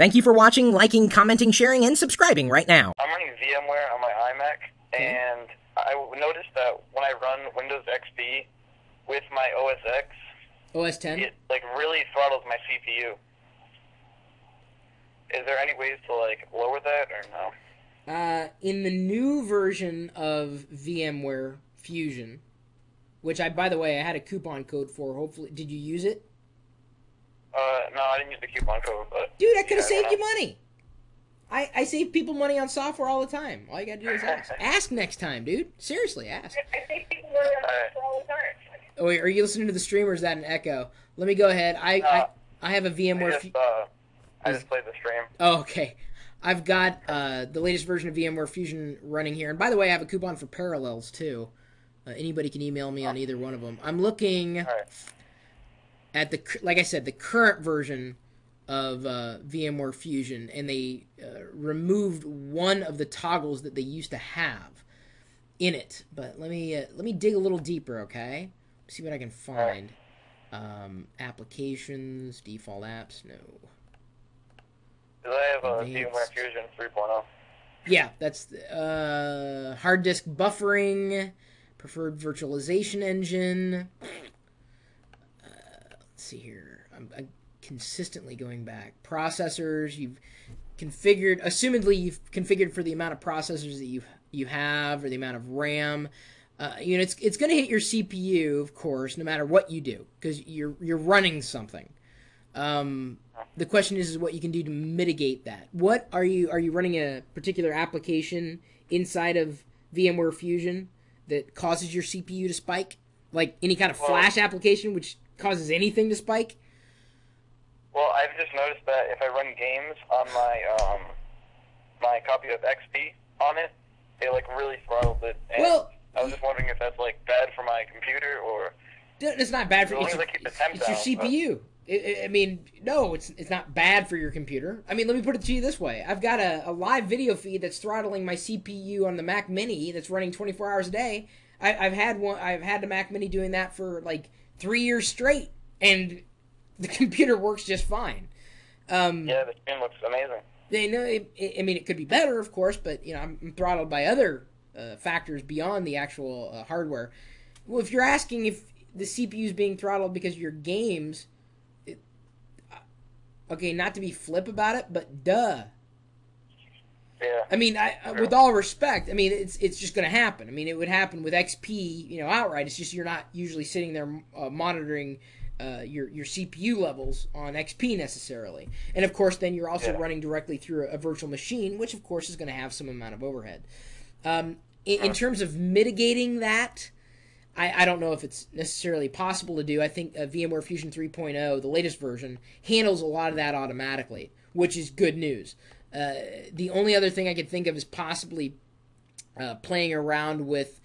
Thank you for watching, liking, commenting, sharing, and subscribing right now. I'm running VMware on my iMac, and I noticed that when I run Windows XP with my OS X, OS 10, it like really throttles my CPU. Is there any ways to like lower that or no? In the new version of VMware Fusion, which I, by the way, I had a coupon code for. Hopefully, did you use it? No, I didn't use the coupon code. But dude, I could have saved you money. I save people money on software all the time. All you gotta do is ask. Ask next time, dude. Seriously, ask. I save people money on software all the time. Oh, wait, are you listening to the stream or is that an echo? Let me go ahead. I have a VMware. I just played the stream. Oh, okay. I've got the latest version of VMware Fusion running here, and by the way, I have a coupon for Parallels too. Anybody can email me on either one of them. I'm looking at the, like I said, the current version of VMware Fusion, and they removed one of the toggles that they used to have in it. But let me dig a little deeper, okay? See what I can find. Applications, default apps, no. Do I have a VMware Fusion 3.0? Yeah, that's hard disk buffering, preferred virtualization engine. Let's see here. I'm consistently going back. Processors you've configured. Assumedly, you've configured for the amount of processors that you have, or the amount of RAM. You know, it's going to hit your CPU, of course, no matter what you do, because you're running something. The question is what you can do to mitigate that. What are you running a particular application inside of VMware Fusion that causes your CPU to spike? Like any kind of flash application which causes anything to spike? Well, I've just noticed that if I run games on my my copy of XP on it, it like really throttles it. And well, I was just wondering if that's like bad for my computer or it's not bad for you. It's your CPU. But I mean, no, it's not bad for your computer. I mean, let me put it to you this way. I've got a live video feed that's throttling my CPU on the Mac Mini that's running 24 hours a day. I've had the Mac Mini doing that for like 3 years straight, and the computer works just fine. Yeah, the screen looks amazing. They know. I mean, it could be better, of course, but you know, I'm throttled by other factors beyond the actual hardware. Well, if you're asking if the CPU is being throttled because your games. Okay, not to be flip about it, but duh. Yeah. I mean, with all respect, I mean, it's just going to happen. I mean, it would happen with XP, you know, outright. It's just you're not usually sitting there monitoring your CPU levels on XP necessarily. And, of course, then you're also running directly through a virtual machine, which, of course, is going to have some amount of overhead. In terms of mitigating that, I don't know if it's necessarily possible to do. I think VMware Fusion 3.0, the latest version, handles a lot of that automatically, which is good news. The only other thing I could think of is possibly playing around with,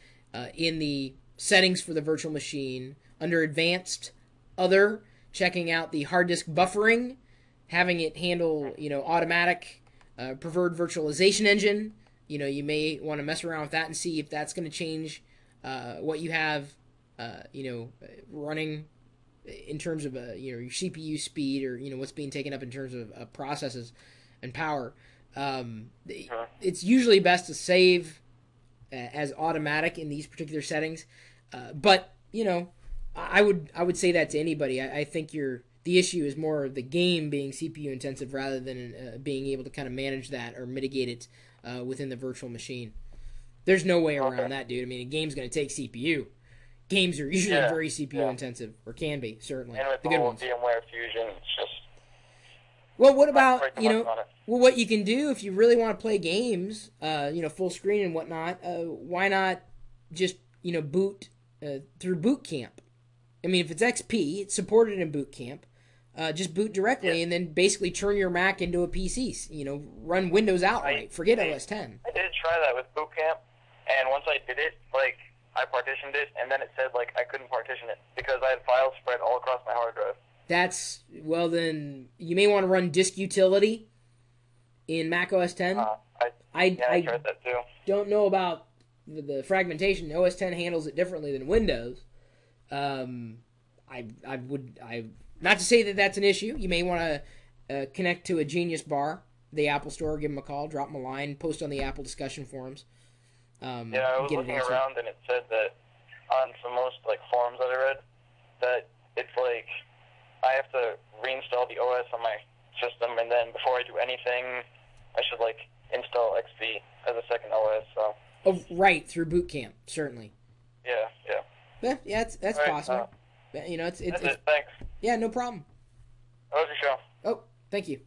in the settings for the virtual machine, under Advanced, Other, checking out the hard disk buffering, having it handle, you know, automatic preferred virtualization engine. You know, you may want to mess around with that and see if that's going to change what you have, you know, running in terms of you know, your CPU speed, or you know what's being taken up in terms of processes and power. It's usually best to save as automatic in these particular settings. But you know, I would say that to anybody. I think the issue is more the game being CPU intensive rather than being able to kind of manage that or mitigate it within the virtual machine. There's no way around that, dude. I mean, a game's going to take CPU. Games are usually very CPU intensive, or can be, certainly. And with the good ones. VMware Fusion, it's just... Well, what about, you know, well, what you can do if you really want to play games, you know, full screen and whatnot, why not just, you know, boot through Boot Camp? I mean, if it's XP, it's supported in Boot Camp. Just boot directly and then basically turn your Mac into a PC. You know, run Windows outright. Forget OS 10. I did try that with Boot Camp. And once I did it, like, I partitioned it, and then it said, like, I couldn't partition it because I had files spread all across my hard drive. That's, well, then you may want to run Disk Utility in Mac OS 10. I tried that too. Don't know about the fragmentation. OS 10 handles it differently than Windows. I would, not to say that that's an issue. You may want to connect to a Genius Bar, the Apple Store, give them a call, drop them a line, post on the Apple discussion forums. Yeah, I was looking around and it said that on the most forums that I read, that it's like I have to reinstall the OS on my system, and then before I do anything, I should install XP as a second OS. So. Oh, right, through Boot Camp, certainly. Yeah, yeah. But, yeah, that's right, possible. You know, it's thanks. Yeah, no problem. That was your show. Oh, thank you.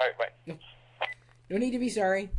All right, bye. No need to be sorry.